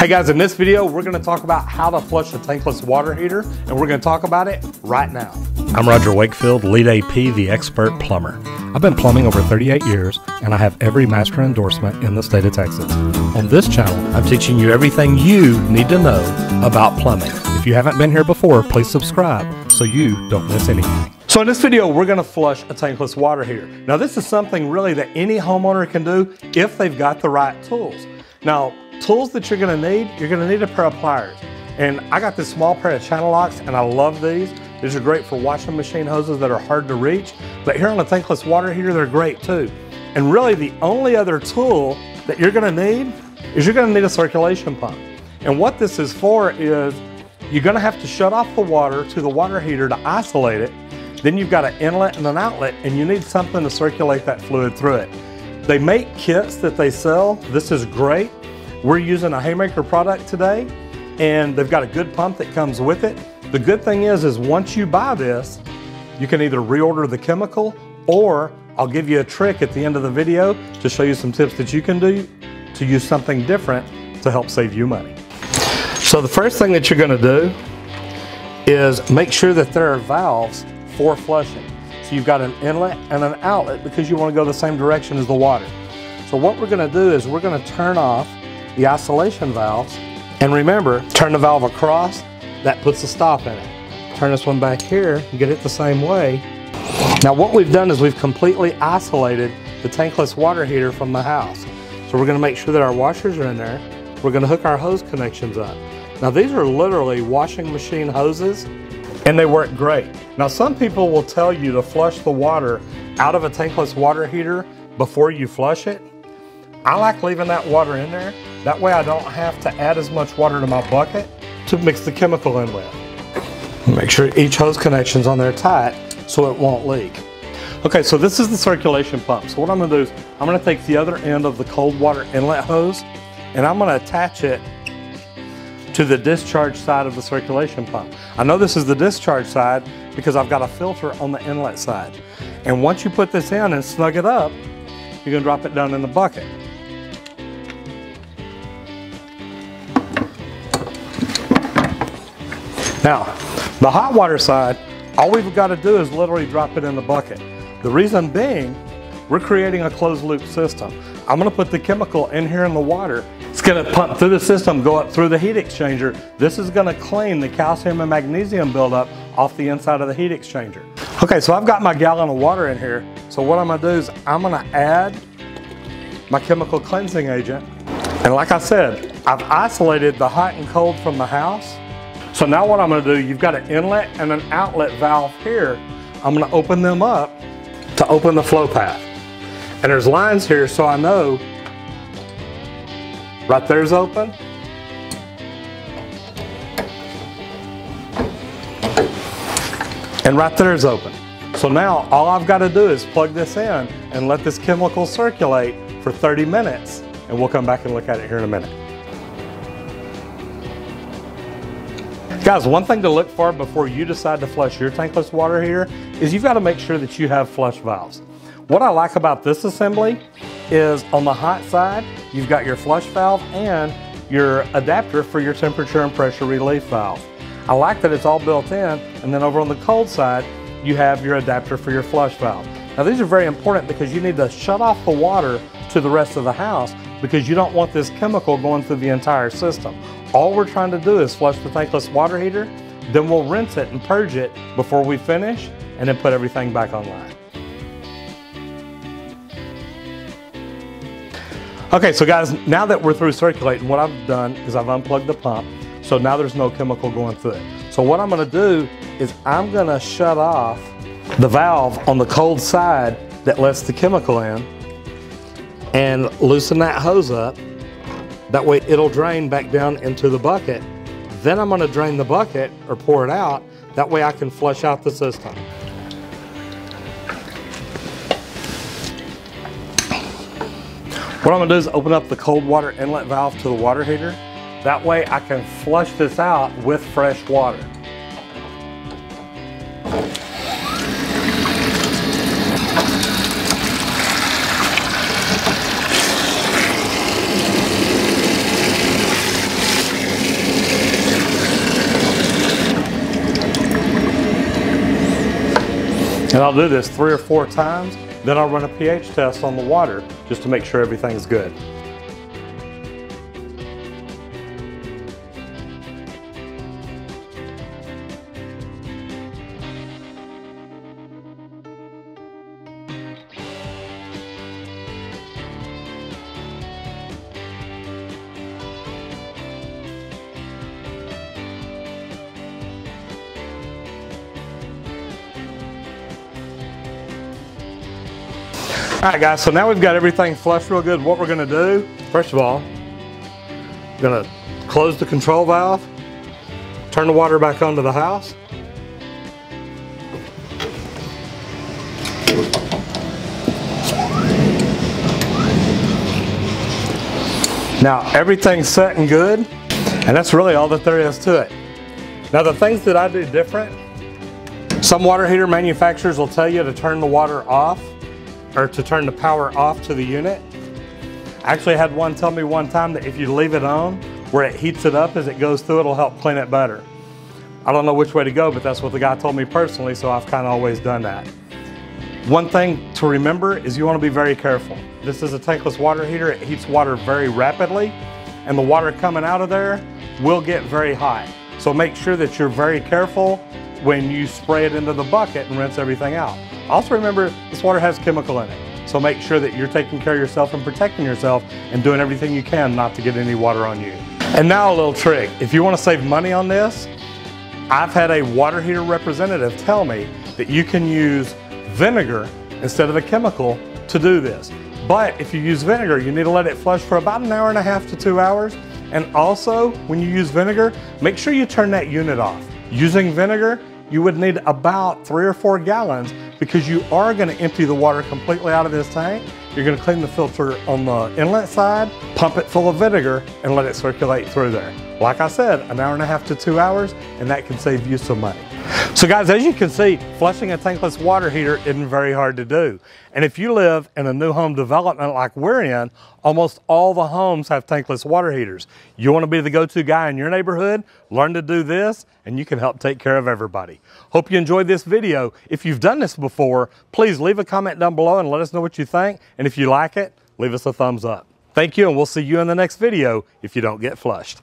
Hey guys, in this video, we're gonna talk about how to flush a tankless water heater, and we're gonna talk about it right now. I'm Roger Wakefield, lead AP, the expert plumber. I've been plumbing over 38 years, and I have every master endorsement in the state of Texas. On this channel, I'm teaching you everything you need to know about plumbing. If you haven't been here before, please subscribe so you don't miss anything. So in this video, we're gonna flush a tankless water heater. Now this is something really that any homeowner can do if they've got the right tools. Now, tools that you're gonna need a pair of pliers. And I got this small pair of channel locks and I love these. These are great for washing machine hoses that are hard to reach, but here on a tankless water heater, they're great too. And really the only other tool that you're gonna need is you're gonna need a circulation pump. And what this is for is you're gonna have to shut off the water to the water heater to isolate it. Then you've got an inlet and an outlet, and you need something to circulate that fluid through it. They make kits that they sell. This is great. We're using a Haymaker product today, and they've got a good pump that comes with it. The good thing is once you buy this, you can either reorder the chemical, or I'll give you a trick at the end of the video to show you some tips that you can do to use something different to help save you money. So the first thing that you're gonna do is make sure that there are valves for flushing. So you've got an inlet and an outlet because you want to go the same direction as the water. So what we're going to do is we're going to turn off the isolation valves, and remember, turn the valve across, that puts a stop in it. Turn this one back here and get it the same way. Now what we've done is we've completely isolated the tankless water heater from the house. So we're going to make sure that our washers are in there. We're going to hook our hose connections up. Now these are literally washing machine hoses, and they work great. Now some people will tell you to flush the water out of a tankless water heater before you flush it. I like leaving that water in there. That way I don't have to add as much water to my bucket to mix the chemical in with. Make sure each hose connection's on there tight so it won't leak. Okay, so this is the circulation pump. So what I'm gonna do is I'm gonna take the other end of the cold water inlet hose and I'm gonna attach it to the discharge side of the circulation pump. I know this is the discharge side because I've got a filter on the inlet side. And once you put this in and snug it up, you're gonna drop it down in the bucket. Now, the hot water side, all we've got to do is literally drop it in the bucket. The reason being, we're creating a closed loop system. I'm gonna put the chemical in here in the water. It's gonna pump through the system, go up through the heat exchanger. This is gonna clean the calcium and magnesium buildup off the inside of the heat exchanger. Okay, so I've got my gallon of water in here. So what I'm gonna do is I'm gonna add my chemical cleansing agent. And like I said, I've isolated the hot and cold from the house. So now what I'm gonna do, you've got an inlet and an outlet valve here. I'm gonna open them up to open the flow path. And there's lines here, so I know right there's open. And right there's open. So now all I've got to do is plug this in and let this chemical circulate for 30 minutes. And we'll come back and look at it here in a minute. Guys, one thing to look for before you decide to flush your tankless water heater is you've got to make sure that you have flush valves. What I like about this assembly is on the hot side, you've got your flush valve and your adapter for your temperature and pressure relief valve. I like that it's all built in, and then over on the cold side, you have your adapter for your flush valve. Now these are very important because you need to shut off the water to the rest of the house because you don't want this chemical going through the entire system. All we're trying to do is flush the tankless water heater, then we'll rinse it and purge it before we finish, and then put everything back online. Okay, so guys, now that we're through circulating, what I've done is I've unplugged the pump, so now there's no chemical going through it. So what I'm gonna do is I'm gonna shut off the valve on the cold side that lets the chemical in and loosen that hose up. That way it'll drain back down into the bucket. Then I'm gonna drain the bucket or pour it out. That way I can flush out the system. What I'm gonna do is open up the cold water inlet valve to the water heater. That way I can flush this out with fresh water. And I'll do this 3 or 4 times, then I'll run a pH test on the water just to make sure everything's good. Alright guys, so now we've got everything flushed real good. What we're going to do, first of all, we're going to close the control valve, turn the water back onto the house. Now everything's set and good, and that's really all that there is to it. Now the things that I do different, some water heater manufacturers will tell you to turn the water off, or to turn the power off to the unit. I actually had one tell me one time that if you leave it on, where it heats it up as it goes through, it'll help clean it better. I don't know which way to go, but that's what the guy told me personally, so I've kind of always done that. One thing to remember is you want to be very careful. This is a tankless water heater. It heats water very rapidly, and the water coming out of there will get very hot. So make sure that you're very careful when you spray it into the bucket and rinse everything out. Also remember, this water has chemical in it, so make sure that you're taking care of yourself and protecting yourself and doing everything you can not to get any water on you. And now a little trick. If you want to save money on this, I've had a water heater representative tell me that you can use vinegar instead of a chemical to do this. But if you use vinegar, you need to let it flush for about 1.5 to 2 hours. And also, when you use vinegar, make sure you turn that unit off. Using vinegar, you would need about 3 or 4 gallons, because you are going to empty the water completely out of this tank. You're going to clean the filter on the inlet side, pump it full of vinegar, and let it circulate through there. Like I said, 1.5 to 2 hours, and that can save you some money. So guys, as you can see, flushing a tankless water heater isn't very hard to do. And if you live in a new home development like we're in, almost all the homes have tankless water heaters. You want to be the go-to guy in your neighborhood? Learn to do this, and you can help take care of everybody. Hope you enjoyed this video. If you've done this before, please leave a comment down below and let us know what you think. And if you like it, leave us a thumbs up. Thank you, and we'll see you in the next video if you don't get flushed.